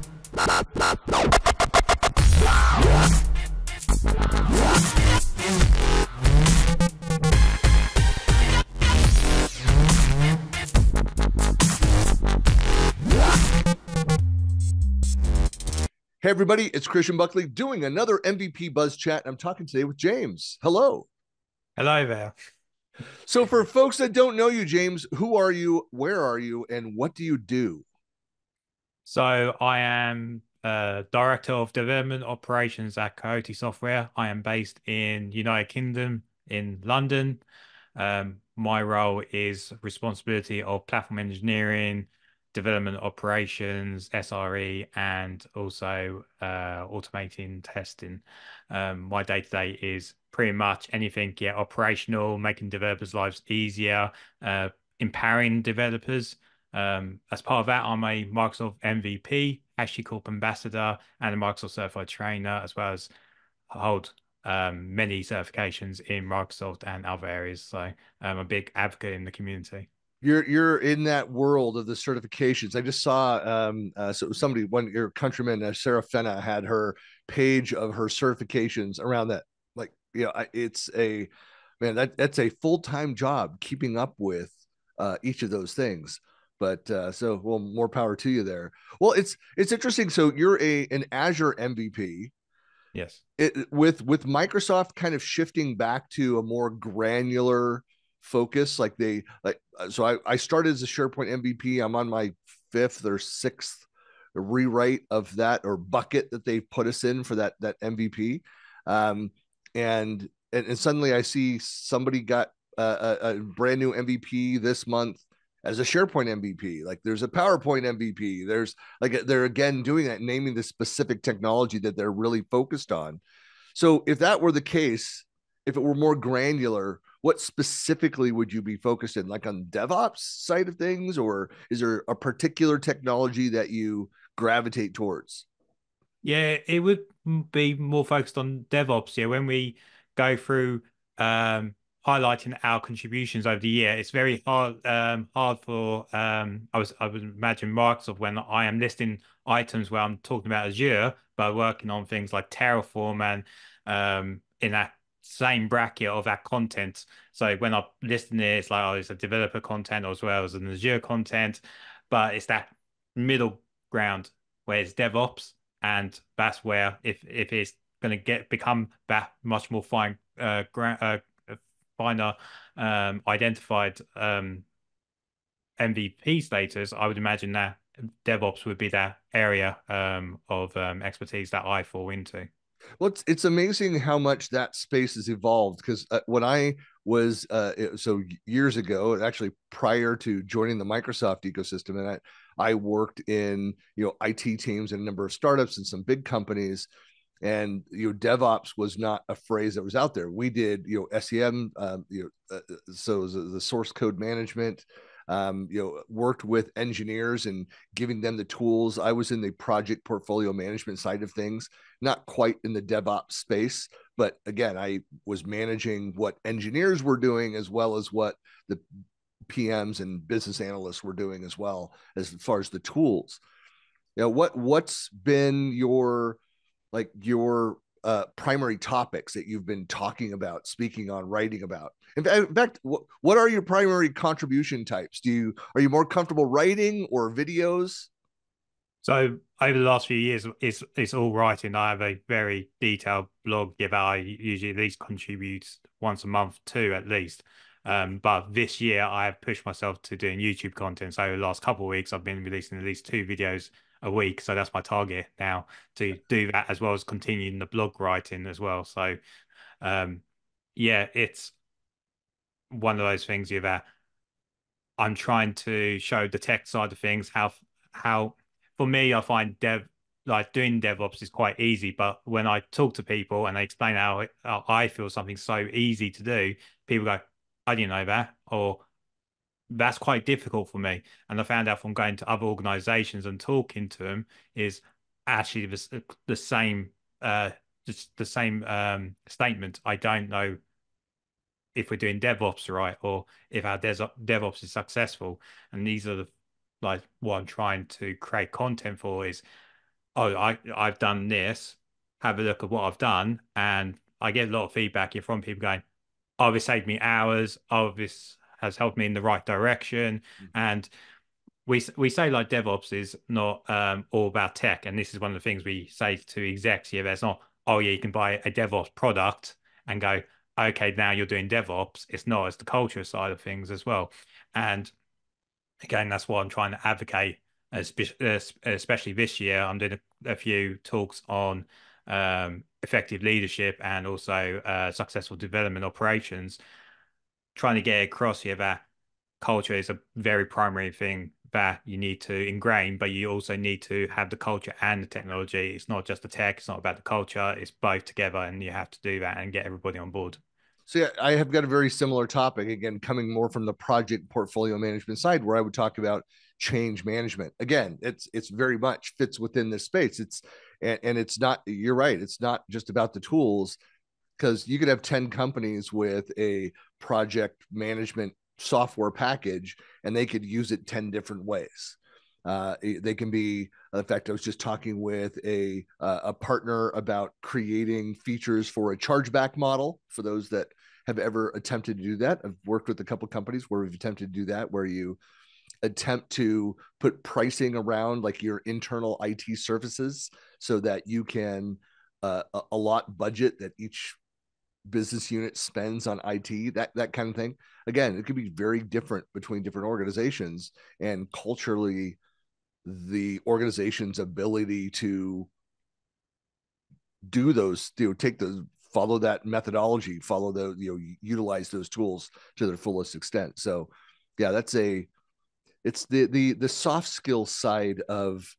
Hey everybody, it's Christian Buckley doing another MVP Buzz Chat. I'm talking today with James. Hello. Hello there. So for folks that don't know you, James, who are you, where are you, and what do you do? So I am Director of Development Operations at Coyote Software. I am based in United Kingdom, in London. My role is responsibility of platform engineering, development operations, SRE, and also automating testing. My day-to-day is pretty much anything operational, making developers' lives easier, empowering developers. As part of that, I'm a Microsoft MVP, Hashley Corp Ambassador, and a Microsoft Certified Trainer, as well as hold many certifications in Microsoft and other areas. So I'm a big advocate in the community. You're in that world of the certifications. I just saw so somebody, one of your countrymen, Sarah Fenna, had her page of her certifications around that. Like, you know, it's a, man, that's a full-time job keeping up with each of those things. But so, well, more power to you there. Well, it's interesting. So you're an Azure MVP. Yes. With Microsoft kind of shifting back to a more granular focus, like they so I started as a SharePoint MVP. I'm on my 5th or 6th rewrite of that, or bucket that they've put us in for that MVP. And suddenly I see somebody got a brand new MVP this month as a SharePoint MVP. Like, there's a PowerPoint MVP. There's like, they're again doing that, naming the specific technology that they're really focused on. So if that were the case, if it were more granular, what specifically would you be focused in? Like on the DevOps side of things, or is there a particular technology that you gravitate towards? Yeah, it would be more focused on DevOps. Yeah, when we go through highlighting our contributions over the year, it's very hard for I would imagine Microsoft, when I am listing items where I'm talking about Azure, but working on things like Terraform and in that same bracket of our content. So when I'm listening, it's like, oh, it's a developer content as well as an Azure content, but it's that middle ground where it's DevOps, and that's where if it's going to become that much more finer identified MVP status, I would imagine that DevOps would be that area of expertise that I fall into. Well, it's amazing how much that space has evolved, because when I was so years ago, actually prior to joining the Microsoft ecosystem, and I worked in IT teams and a number of startups and some big companies, and DevOps was not a phrase that was out there. We did SEM, so the source code management. Worked with engineers and giving them the tools. I was in the project portfolio management side of things, not quite in the DevOps space, but again, I was managing what engineers were doing as well as what the PMs and business analysts were doing, as well as far as the tools. What's been your primary topics that you've been talking about, speaking on, writing about? In fact, what are your primary contribution types? Are you more comfortable writing or videos? So over the last few years, it's all writing. I have a very detailed blog that I usually at least contribute once a month to, at least. But this year, I have pushed myself to doing YouTube content. So over the last couple of weeks, I've been releasing at least 2 videos a week. So that's my target now, to do that, as well as continuing the blog writing as well. So yeah, it's one of those things that I'm trying to show the tech side of things. How for me, I find doing DevOps is quite easy, but when I talk to people and I explain how I feel something's so easy to do, people go, I didn't know that, or that's quite difficult for me. And I found out from going to other organizations and talking to them is actually the same, just the same statement. I don't know if we're doing DevOps right, or if our DevOps is successful. And these are what I'm trying to create content for, is oh, I've done this, have a look at what I've done. And I get a lot of feedback here from people going, oh, this saved me hours. Oh, this has helped me in the right direction. And we say like DevOps is not all about tech. And this is one of the things we say to execs here. That's not, oh yeah, you can buy a DevOps product and go, okay, now you're doing DevOps. It's not, it's the culture side of things as well. And again, that's what I'm trying to advocate, especially this year. I'm doing a few talks on effective leadership and also successful development operations, trying to get across here that culture is a very primary thing that you need to ingrain, but you also need to have the culture and the technology. It's not just the tech, it's not about the culture, it's both together, and you have to do that and get everybody on board. So yeah, I have got a very similar topic, again, coming more from the project portfolio management side, where I would talk about change management. Again, it's very much fits within this space. And it's not, you're right, it's not just about the tools, because you could have 10 companies with a project management software package, and they could use it 10 different ways. They can be, in fact, I was just talking with a partner about creating features for a chargeback model. For those that have ever attempted to do that, I've worked with a couple of companies where we've attempted to do that, where you attempt to put pricing around like your internal IT services so that you can allot budget that each business unit spends on IT, that kind of thing. Again, it could be very different between different organizations, and culturally the organization's ability to do those, you know, take those, follow that methodology, follow the, you know, utilize those tools to their fullest extent. So yeah, that's it's the soft skill side of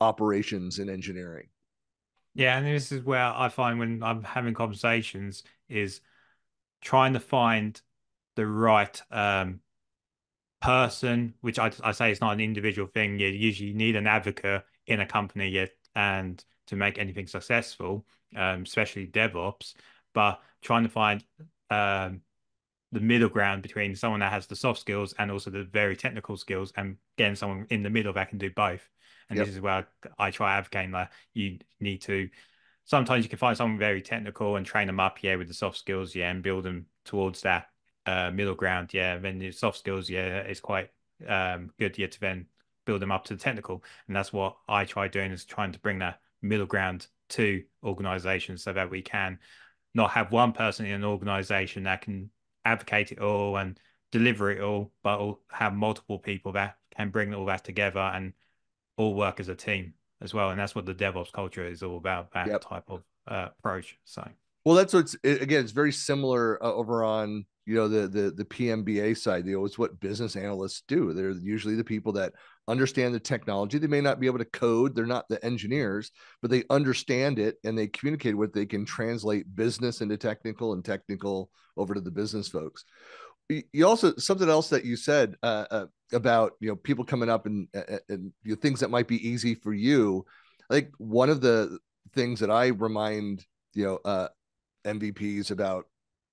operations and engineering. Yeah. And this is where I find when I'm having conversations is trying to find the right, person, which I say it's not an individual thing. You usually need an advocate in a company and to make anything successful, especially DevOps, but trying to find the middle ground between someone that has the soft skills and also the very technical skills, and getting someone in the middle that can do both. And yep. This is where I try advocating that you need to, sometimes you can find someone very technical and train them up, yeah, with the soft skills, yeah, and build them towards that middle ground, yeah. And then the soft skills, yeah, it's quite good, yeah, to then build them up to the technical. And that's what I try doing, is trying to bring that middle ground to organizations so that we can not have one person in an organization that can advocate it all and deliver it all, but have multiple people that can bring all that together and all work as a team as well. And that's what the DevOps culture is all about, that yep. type of approach. So well, that's what's, again, it's very similar over on, you know, the PMBA side, you know, it's what business analysts do. They're usually the people that understand the technology. They may not be able to code. They're not the engineers, but they understand it and they communicate with it. They can translate business into technical and technical over to the business folks. You also, something else that you said about, you know, people coming up and you know, things that might be easy for you. I think one of the things that I remind, you know, MVPs about,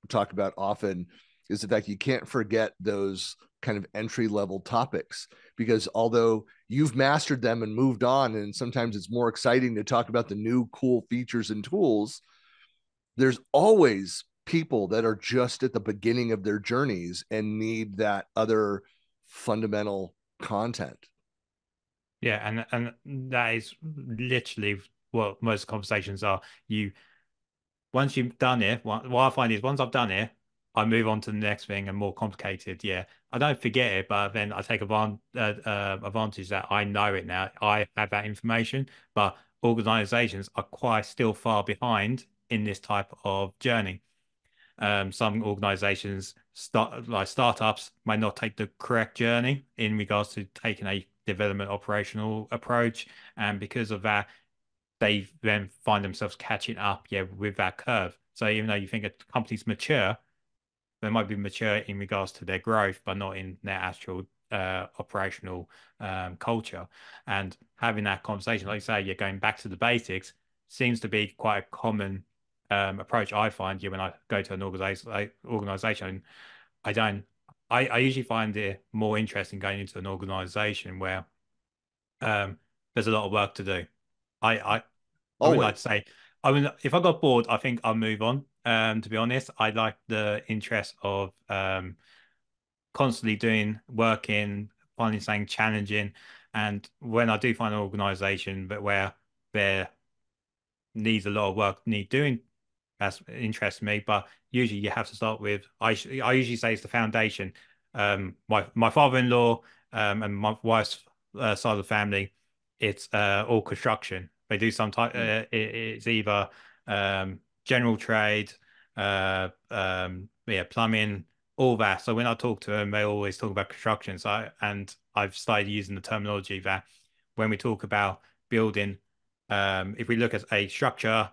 talk about often, is the fact you can't forget those kind of entry level topics, because although you've mastered them and moved on, and sometimes it's more exciting to talk about the new cool features and tools, there's always people that are just at the beginning of their journeys and need that other fundamental content. Yeah, and that is literally what most conversations are. You, once you've done it, what I find is once I've done it, I move on to the next thing and more complicated. Yeah, I don't forget it, but then I take advantage that I know it now. I have that information, but organizations are quite still far behind in this type of journey. Some organizations, startups, might not take the correct journey in regards to taking a development operational approach. And because of that, they then find themselves catching up, yeah, with that curve. So even though you think a company's mature, they might be mature in regards to their growth, but not in their actual operational culture. And having that conversation, like you say, you're going back to the basics, seems to be quite a common approach I find. Yeah, when I go to an organization, I usually find it more interesting going into an organization where there's a lot of work to do. I would like to say, I mean, if I got bored, I think I'll move on. To be honest, I like the interest of constantly doing, working, finding something challenging. And when I do find an organization but where there needs a lot of work, need doing, that's interests me. But usually you have to start with, I usually say it's the foundation. My father-in-law and my wife's side of the family, it's all construction. They do some type, it's either general trade, yeah, plumbing, all that. So when I talk to them, they always talk about construction. So I've started using the terminology that when we talk about building, if we look at a structure,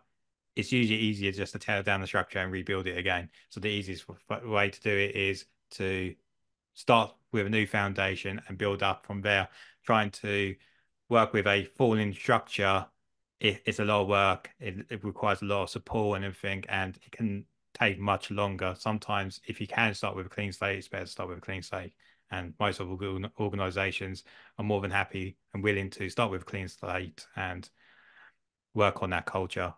it's usually easier just to tear down the structure and rebuild it again. So the easiest way to do it is to start with a new foundation and build up from there. Trying to work with a falling structure, it's a lot of work. It requires a lot of support and everything, and it can take much longer. Sometimes if you can start with a clean slate, it's better to start with a clean slate. And most of organizations are more than happy and willing to start with a clean slate and work on that culture.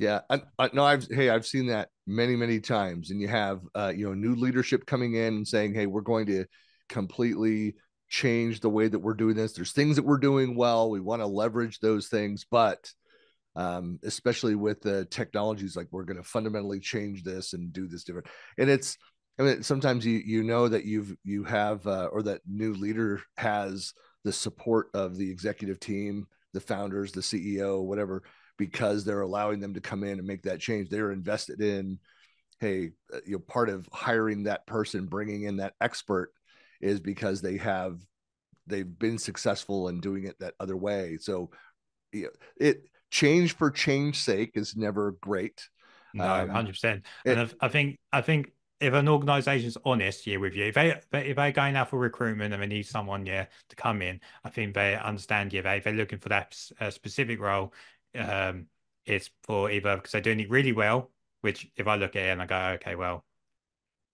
Yeah, I've seen that many, many times. And you have new leadership coming in and saying, hey, we're going to completely change the way that we're doing this. There's things that we're doing well. We want to leverage those things, but especially with the technologies, like we're going to fundamentally change this and do this different. And it's, I mean, sometimes you know that you have, or that new leader has the support of the executive team, the founders, the CEO, whatever, because they're allowing them to come in and make that change. They're invested in, hey, part of hiring that person, bringing in that expert, is because they've been successful in doing it that other way. So change for change's sake is never great. No, 100%. And I think if an organization's honest with you, if they're going out for recruitment and they need someone to come in, I think they understand if they're looking for that specific role, it's for either because they're doing it really well, which if I look at it and I go, okay, well,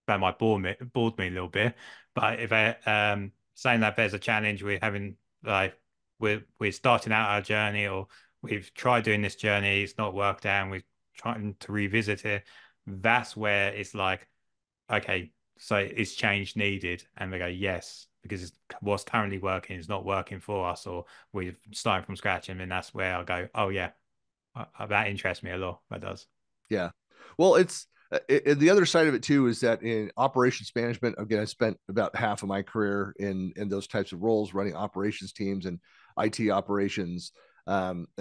that might bored me a little bit. But if I saying that there's a challenge, we're having, like, we're starting out our journey, or we've tried doing this journey, it's not worked out, and we're trying to revisit it, that's where it's like, okay, so is change needed? And they go, yes, because it's what's currently working is not working for us, or we're starting from scratch. And then that's where I go, oh yeah, that interests me a lot. That does. Yeah. Well, the other side of it too is that in operations management, again, I spent about half of my career in those types of roles, running operations teams and IT operations, and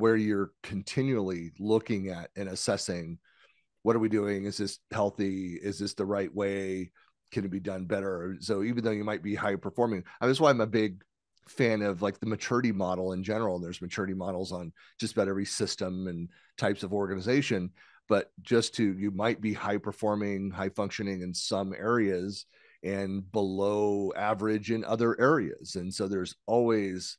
where you're continually looking at and assessing, what are we doing? Is this healthy? Is this the right way? Can it be done better? So even though you might be high performing, that's why I'm a big fan of, like, the maturity model in general. And there's maturity models on just about every system and types of organization. But you might be high performing, high functioning in some areas and below average in other areas. And so there's always,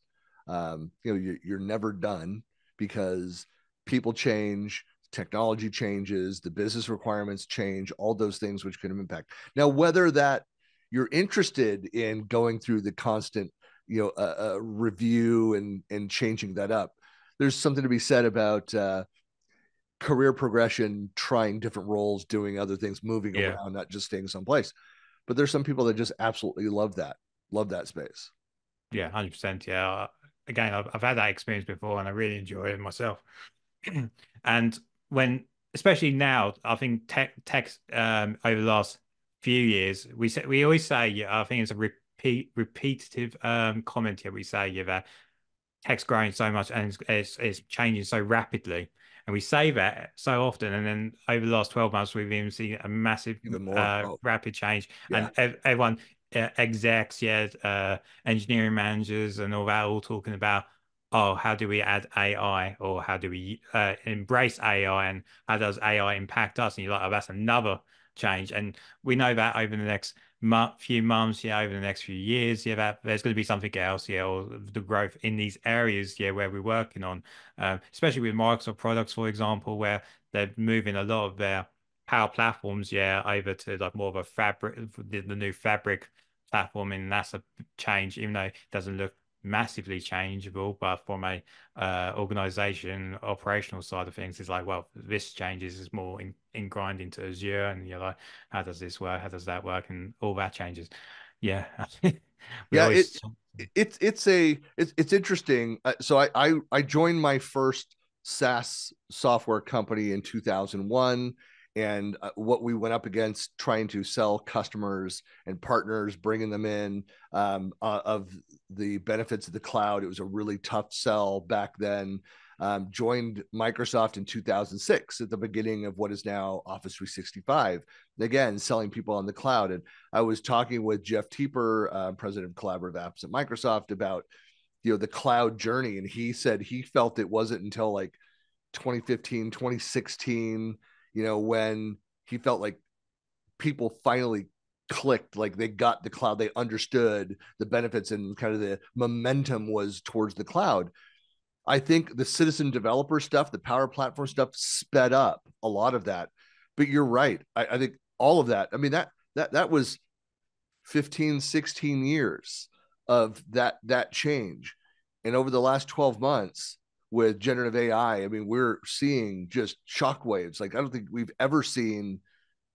you're never done, because people change, technology changes, the business requirements change, all those things which can impact. Now, whether that you're interested in going through the constant, review and changing that up, there's something to be said about, career progression, trying different roles, doing other things, moving around, not just staying someplace. But there's some people that just absolutely love that space. Yeah, 100%. Yeah. Again, I've had that experience before, and I really enjoy it myself. And especially now, I think tech over the last few years, we always say, I think it's a repetitive comment here. We say that tech's growing so much and it's changing so rapidly. And we say that so often, and then over the last 12 months, we've even seen a massive, rapid change. Yeah. And everyone, execs, engineering managers, and all that, all talking about, oh, how do we add AI, or how do we embrace AI, and how does AI impact us? And you're like, oh, that's another change. And we know that over the next few months, over the next few years, that there's going to be something else, or the growth in these areas, where we're working on, especially with Microsoft products, for example, where they're moving a lot of their Power Platforms, over to, like, more of a fabric, the new fabric platform, and that's a change, even though it doesn't look massively changeable, but from a organization operational side of things, it's like, well, this changes is more in grind into Azure, and you're like, how does this work? How does that work? And all that changes. Yeah, yeah. It's interesting. So I joined my first SaaS software company in 2001, and what we went up against trying to sell customers and partners, bringing them in of the benefits of the cloud. It was a really tough sell back then. Joined Microsoft in 2006 at the beginning of what is now Office 365. Again, selling people on the cloud. And I was talking with Jeff Teeper, president of collaborative apps at Microsoft, about, the cloud journey. And he said he felt it wasn't until like 2015, 2016, when he felt like people finally clicked, like they got the cloud, they understood the benefits, and kind of the momentum was towards the cloud. I think the citizen developer stuff, the Power Platform stuff, sped up a lot of that. But you're right. I think all of that, I mean, that was 15, 16 years of that change. And over the last 12 months with generative AI, I mean, we're seeing just shockwaves. Like, I don't think we've ever seen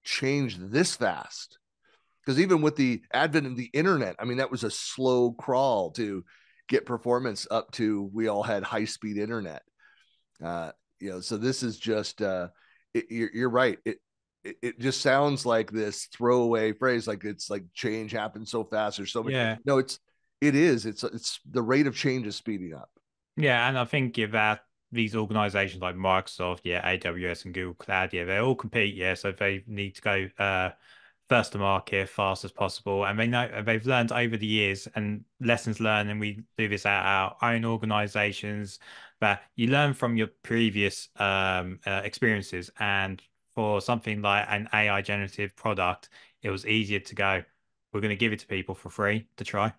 change this fast. Because even with the advent of the internet, I mean, that was a slow crawl to get performance up to, we all had high-speed internet. So this is just, you're right. It just sounds like this throwaway phrase, like it's like change happens so fast or so much. Yeah. No, it's the rate of change is speeding up. Yeah, and I think that these organizations like Microsoft, AWS and Google Cloud, they all compete, so they need to go first to market, fast as possible, and they've learned over the years and lessons learned. And we do this at our own organizations, that you learn from your previous experiences. And for something like an AI generative product, it was easier to go, we're going to give it to people for free to try.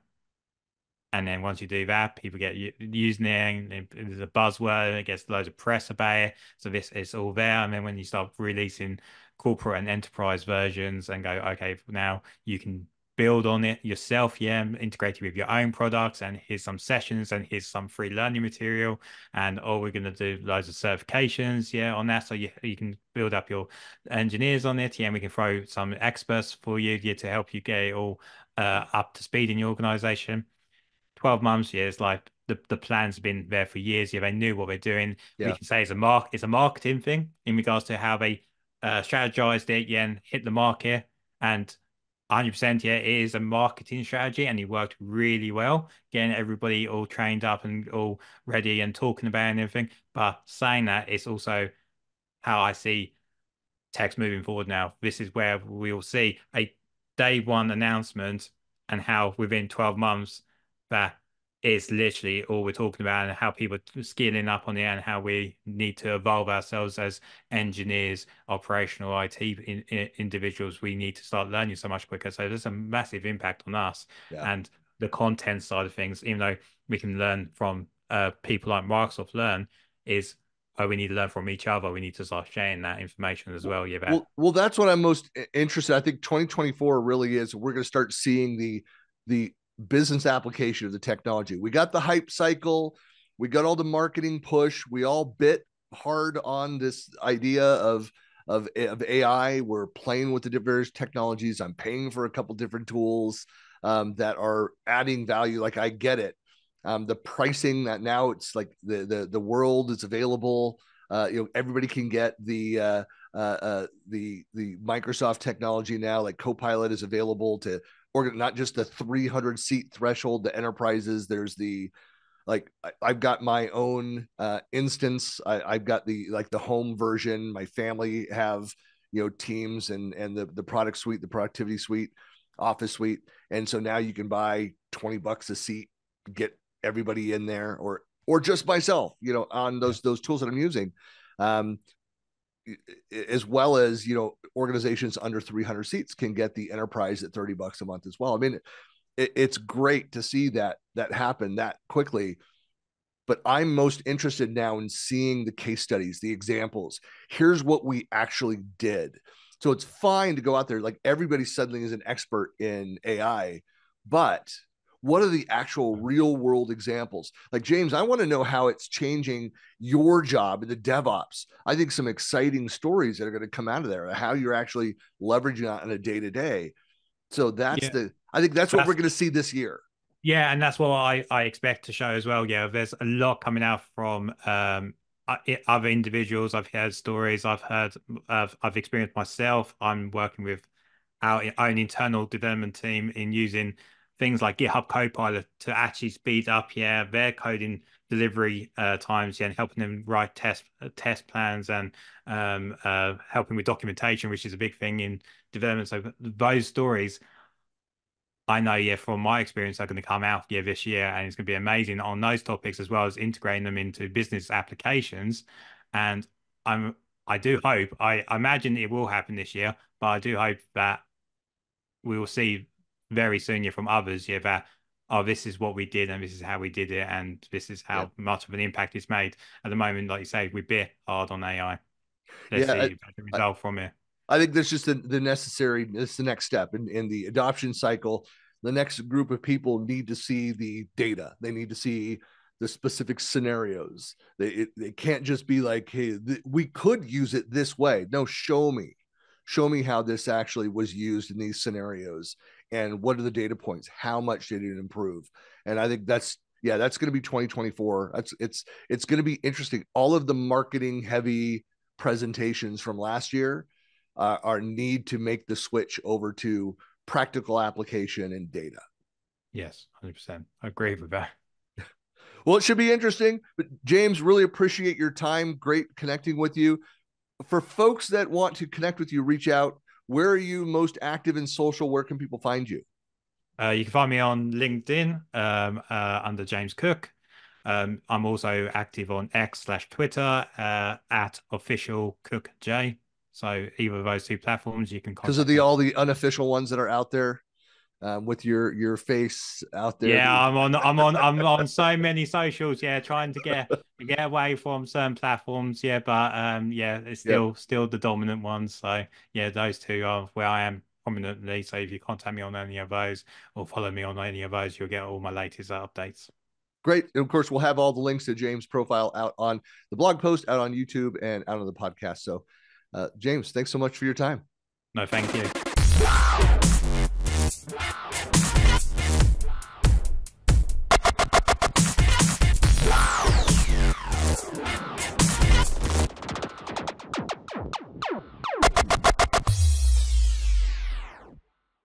And then once you do that, people get using it, and there's a buzzword, and it gets loads of press about it. So it's all there. And then when you start releasing corporate and enterprise versions and go, okay, now you can build on it yourself, integrate it with your own products, and here's some sessions, and here's some free learning material, and we're going to do loads of certifications on that, so you can build up your engineers on it, and we can throw some experts for you to help you get it all up to speed in your organization. 12 months, it's like the plan's been there for years. They knew what they're doing. We can say it's a marketing thing in regards to how they strategized it, and hit the market. And 100%, it is a marketing strategy, and it worked really well, getting everybody all trained up and all ready and talking about it and everything. But saying that, it's also how I see tech's moving forward now. This is where we will see a day one announcement, and how within 12 months, that is literally all we're talking about, and how people are scaling up on it, and how we need to evolve ourselves as engineers, operational IT individuals. We need to start learning so much quicker. So there's a massive impact on us and the content side of things, even though we can learn from people like Microsoft Learn, is we need to learn from each other. We need to start sharing that information as well. Well, that's what I'm most interested in. I think 2024 really is, we're going to start seeing the business application of the technology. We got the hype cycle. We got all the marketing push. We all bit hard on this idea of AI. We're playing with the diverse technologies. I'm paying for a couple different tools that are adding value. Like, I get it. The pricing that now it's like the world is available. Everybody can get the Microsoft technology now. Like, Copilot is available to, or not just the 300 seat threshold, the enterprises. There's I've got my own instance. I've got the home version. My family have, Teams and the product suite, the productivity suite, Office suite. And so now you can buy $20 a seat, get everybody in there, or just myself, on those tools that I'm using, as well as, organizations under 300 seats can get the enterprise at $30 a month as well. I mean, it's great to see that happen that quickly, but I'm most interested now in seeing the case studies, the examples. Here's what we actually did. So it's fine to go out there. Like, everybody suddenly is an expert in AI, but What are the actual real world examples? Like, James, I want to know how it's changing your job in the DevOps. I think some exciting stories that are going to come out of there, how you're actually leveraging it on a day-to-day. So that's I think that's what we're going to see this year. Yeah, and that's what I expect to show as well. Yeah, there's a lot coming out from other individuals. I've heard stories. I've experienced myself. I'm working with our own internal development team in using things like GitHub Copilot to actually speed up their coding delivery times and helping them write test plans and helping with documentation, which is a big thing in development. So those stories, I know, from my experience, are going to come out this year, and it's going to be amazing on those topics, as well as integrating them into business applications. And I do hope, I imagine it will happen this year, but I do hope that we will see very soon from others that, oh, this is what we did and this is how we did it and this is how much of an impact it's made. At the moment, like you say, we're a bit hard on AI. Let's see the result from it. I think that's just the necessary, it's the next step in the adoption cycle. The next group of people need to see the data. They need to see the specific scenarios. They can't just be like, hey, we could use it this way. No, show me. Show me how this actually was used in these scenarios. And what are the data points? How much did it improve? And I think that's going to be 2024. It's going to be interesting. All of the marketing heavy presentations from last year, our need to make the switch over to practical application and data. Yes, 100%. I agree with that. Well, it should be interesting. But James, really appreciate your time. Great connecting with you. For folks that want to connect with you, reach out. Where are you most active in social? Where can people find you? You can find me on LinkedIn under James Cook. I'm also active on X/Twitter at officialcookj. So either of those two platforms, you can contact. Because of all the unofficial ones that are out there, with your face out there. Yeah, I'm on so many socials. Yeah, trying to get away from certain platforms. Yeah, but it's still the dominant ones. So those two are where I am prominently. So if you contact me on any of those or follow me on any of those, you'll get all my latest updates. Great. And of course, we'll have all the links to James' profile out on the blog post, out on YouTube, and out on the podcast. So. James, thanks so much for your time. No, thank you.